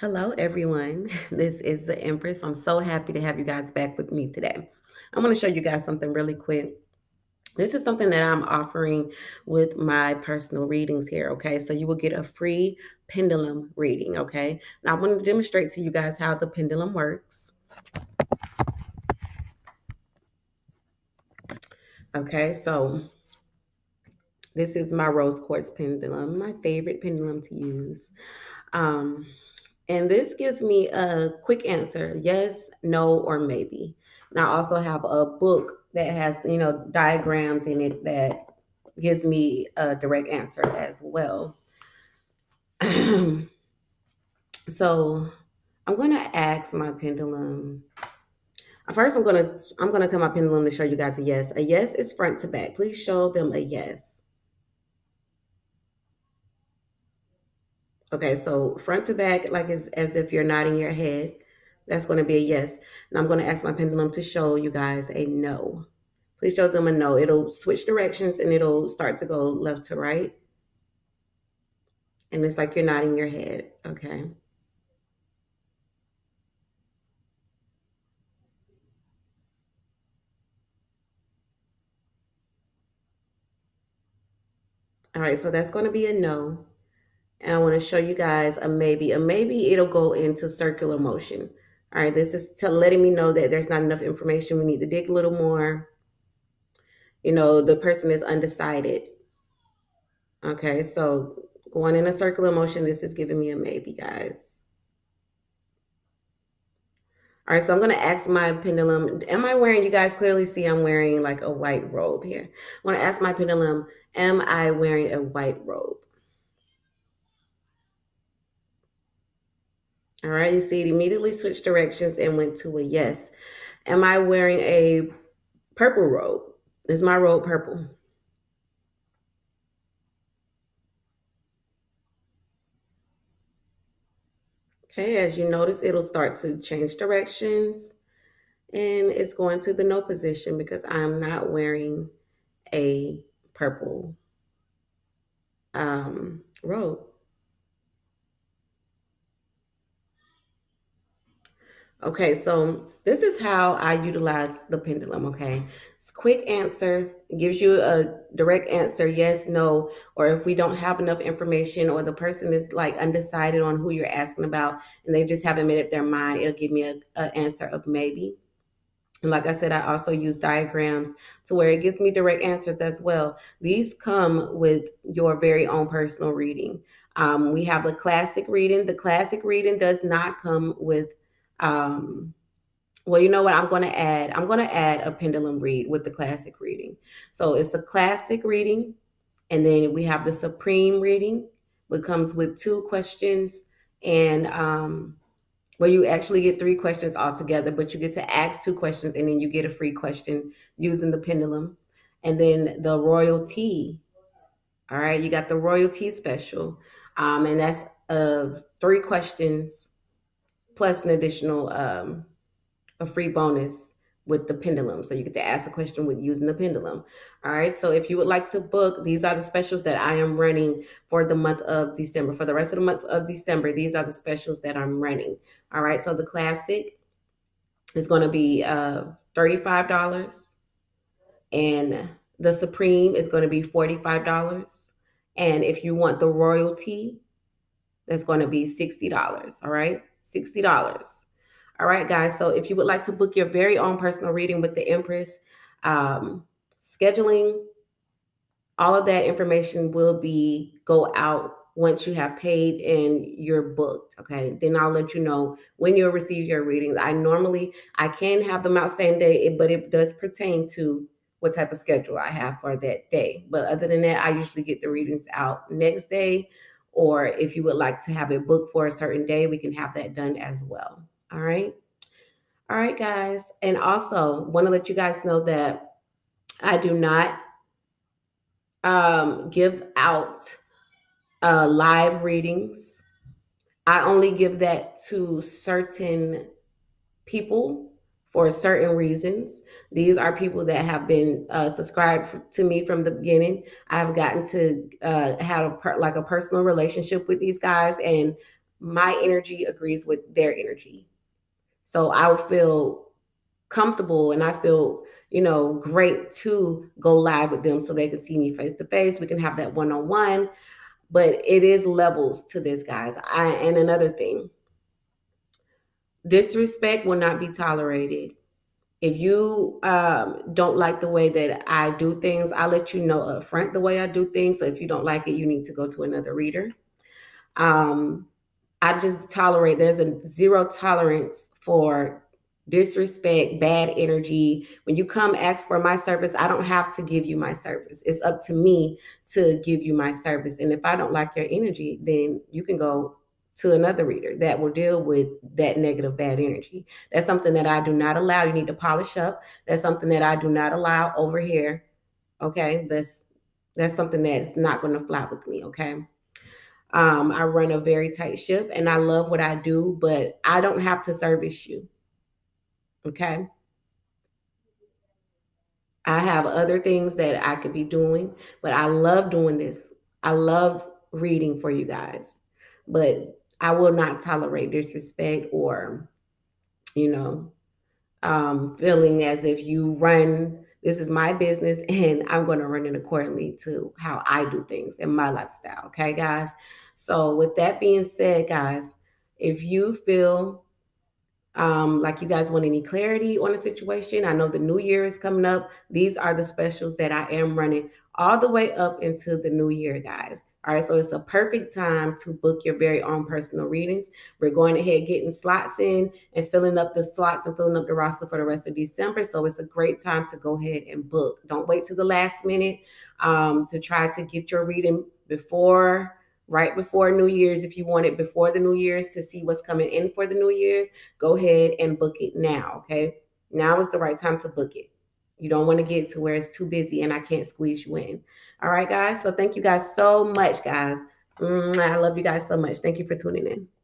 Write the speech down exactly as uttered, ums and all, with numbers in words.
Hello everyone, this is the Empress. I'm so happy to have you guys back with me today. I'm going to show you guys something really quick. This is something that I'm offering with my personal readings here, okay? So you will get a free pendulum reading, okay? Now I want to demonstrate to you guys how the pendulum works. Okay, so this is my rose quartz pendulum, my favorite pendulum to use. Um... And this gives me a quick answer, yes, no, or maybe. And I also have a book that has, you know, diagrams in it that gives me a direct answer as well. So I'm going to ask my pendulum. First, I'm going to I'm going to tell my pendulum to show you guys a yes. A yes is front to back. Please show them a yes. Okay, so front to back, like as, as if you're nodding your head, that's going to be a yes. And I'm going to ask my pendulum to show you guys a no. Please show them a no. It'll switch directions and it'll start to go left to right. And it's like you're nodding your head, okay? All right, so that's going to be a no. And I want to show you guys a maybe. A maybe it'll go into circular motion. All right, this is to letting me know that there's not enough information. We need to dig a little more. You know, the person is undecided. Okay, so going in a circular motion, this is giving me a maybe, guys. All right, so I'm going to ask my pendulum, am I wearing, you guys clearly see I'm wearing like a white robe here. I want to ask my pendulum, am I wearing a white robe? All right, you see it immediately switched directions and went to a yes. Am I wearing a purple robe? Is my robe purple? Okay, as you notice, it'll start to change directions and it's going to the no position because I'm not wearing a purple um, robe. Okay, so this is how I utilize the pendulum, okay? It's a quick answer. It gives you a direct answer, yes, no, or if we don't have enough information or the person is like undecided on who you're asking about and they just haven't made up their mind, it'll give me an answer of maybe. And like I said, I also use diagrams to where it gives me direct answers as well. These come with your very own personal reading. Um, we have a classic reading. The classic reading does not come with Um, well, you know what I'm going to add? I'm going to add a pendulum read with the classic reading. So it's a classic reading. And then we have the supreme reading, which comes with two questions. And um, well, you actually get three questions altogether, but you get to ask two questions and then you get a free question using the pendulum. And then the Royaltea. All right, you got the Royaltea special. Um, and that's uh, three questions. Plus an additional, um, a free bonus with the pendulum. So you get to ask a question with using the pendulum. All right, so if you would like to book, these are the specials that I am running for the month of December. For the rest of the month of December, these are the specials that I'm running. All right, so the classic is gonna be uh, thirty-five dollars and the supreme is gonna be forty-five dollars. And if you want the Royaltea, that's gonna be sixty dollars, all right? sixty dollars. All right, guys. So if you would like to book your very own personal reading with the Empress, um, scheduling, all of that information will be go out once you have paid and you're booked. Okay. Then I'll let you know when you'll receive your readings. I normally, I can have them out same day, but it does pertain to what type of schedule I have for that day. But other than that, I usually get the readings out next day. Or if you would like to have it booked for a certain day, we can have that done as well. All right. All right, guys. And also want to let you guys know that I do not um, give out uh, live readings. I only give that to certain people for certain reasons. These are people that have been uh, subscribed to me from the beginning. I've gotten to uh, have a per like a personal relationship with these guys, and my energy agrees with their energy. So I would feel comfortable and I feel, you know, great to go live with them so they can see me face to face. We can have that one-on-one, but it is levels to this, guys. I, and another thing, disrespect will not be tolerated. If you um, don't like the way that I do things, I'll let you know up front the way I do things. So if you don't like it, you need to go to another reader. Um, I just tolerate, there's a zero tolerance for disrespect, bad energy. When you come ask for my service, I don't have to give you my service. It's up to me to give you my service. And if I don't like your energy, then you can go to another reader that will deal with that negative, bad energy. That's something that I do not allow. You need to polish up. That's something that I do not allow over here. Okay. That's, that's something that's not going to fly with me. Okay. Um, I run a very tight ship and I love what I do, but I don't have to service you. Okay. I have other things that I could be doing, but I love doing this. I love reading for you guys, but I will not tolerate disrespect or, you know, um, feeling as if you run, this is my business and I'm going to run it accordingly to how I do things in my lifestyle. Okay, guys. So with that being said, guys, if you feel um, like you guys want any clarity on the situation, I know the new year is coming up. These are the specials that I am running all the way up into the new year, guys. All right, so it's a perfect time to book your very own personal readings. We're going ahead, getting slots in and filling up the slots and filling up the roster for the rest of December. So it's a great time to go ahead and book. Don't wait till the last minute um, to try to get your reading before, right before New Year's. If you want it before the New Year's to see what's coming in for the New Year's, go ahead and book it now, okay? Now is the right time to book it. You don't want to get to where it's too busy and I can't squeeze you in. All right, guys. So thank you guys so much, guys. I love you guys so much. Thank you for tuning in.